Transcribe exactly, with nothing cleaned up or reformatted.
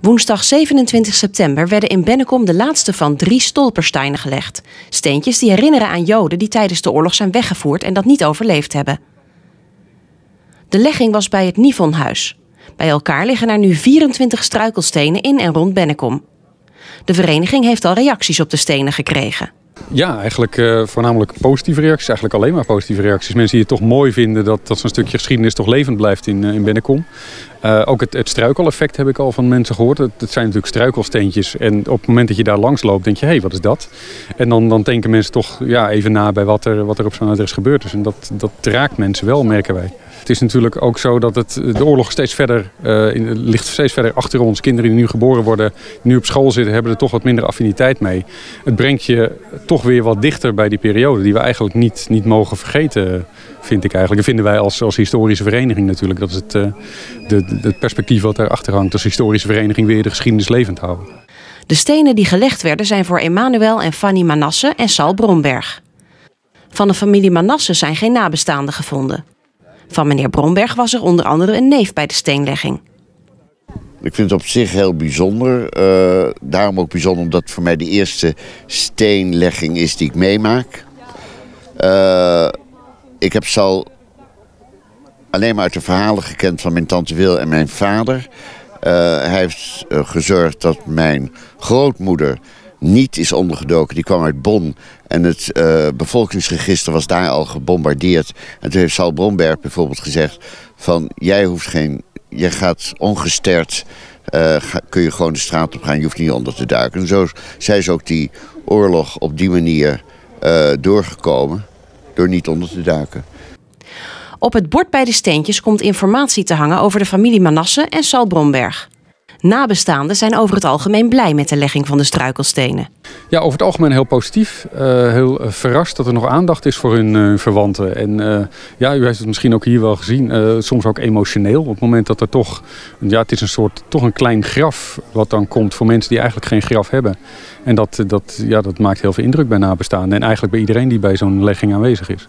Woensdag zevenentwintig september werden in Bennekom de laatste van drie stolpersteinen gelegd. Steentjes die herinneren aan Joden die tijdens de oorlog zijn weggevoerd en dat niet overleefd hebben. De legging was bij het Nivonhuis. Bij elkaar liggen er nu vierentwintig struikelstenen in en rond Bennekom. De vereniging heeft al reacties op de stenen gekregen. Ja, eigenlijk uh, voornamelijk positieve reacties. Eigenlijk alleen maar positieve reacties. Mensen die het toch mooi vinden dat, dat zo'n stukje geschiedenis toch levend blijft in, uh, in Bennekom. Uh, ook het, het struikeleffect heb ik al van mensen gehoord. Het, het zijn natuurlijk struikelsteentjes. En op het moment dat je daar langs loopt, denk je, hé, hey, wat is dat? En dan, dan denken mensen toch ja, even na bij wat er, wat er op zo'n adres gebeurd is. En dat, dat raakt mensen wel, merken wij. Het is natuurlijk ook zo dat het, de oorlog steeds verder uh, in, ligt steeds verder achter ons. Kinderen die nu geboren worden, die nu op school zitten, hebben er toch wat minder affiniteit mee. Het brengt je toch weer wat dichter bij die periode die we eigenlijk niet, niet mogen vergeten, vind ik eigenlijk. En vinden wij als, als historische vereniging natuurlijk. Dat is het, uh, de, de, het perspectief wat daarachter hangt. Als historische vereniging weer de geschiedenis levend houden. De stenen die gelegd werden zijn voor Emmanuel en Fanny Manasse en Sal Bromberg. Van de familie Manasse zijn geen nabestaanden gevonden. Van meneer Bromberg was er onder andere een neef bij de steenlegging. Ik vind het op zich heel bijzonder. Uh, daarom ook bijzonder omdat het voor mij de eerste steenlegging is die ik meemaak. Uh, ik heb Sal alleen maar uit de verhalen gekend van mijn tante Wil en mijn vader. Uh, hij heeft uh, gezorgd dat mijn grootmoeder niet is ondergedoken. Die kwam uit Bonn en het uh, bevolkingsregister was daar al gebombardeerd. En toen heeft Sal Bromberg bijvoorbeeld gezegd van jij hoeft geen... Je gaat ongesterd, uh, ga, kun je gewoon de straat op gaan, je hoeft niet onder te duiken. En zo zijn ze ook die oorlog op die manier uh, doorgekomen, door niet onder te duiken. Op het bord bij de steentjes komt informatie te hangen over de familie Manasse en Sal Bromberg. Nabestaanden zijn over het algemeen blij met de legging van de struikelstenen. Ja, over het algemeen heel positief. Uh, heel verrast dat er nog aandacht is voor hun uh, verwanten. En uh, ja, u heeft het misschien ook hier wel gezien. Uh, soms ook emotioneel. Op het moment dat er toch... Ja, het is een soort... Toch een klein graf wat dan komt voor mensen die eigenlijk geen graf hebben. En dat, dat, ja, dat maakt heel veel indruk bij nabestaanden. En eigenlijk bij iedereen die bij zo'n legging aanwezig is.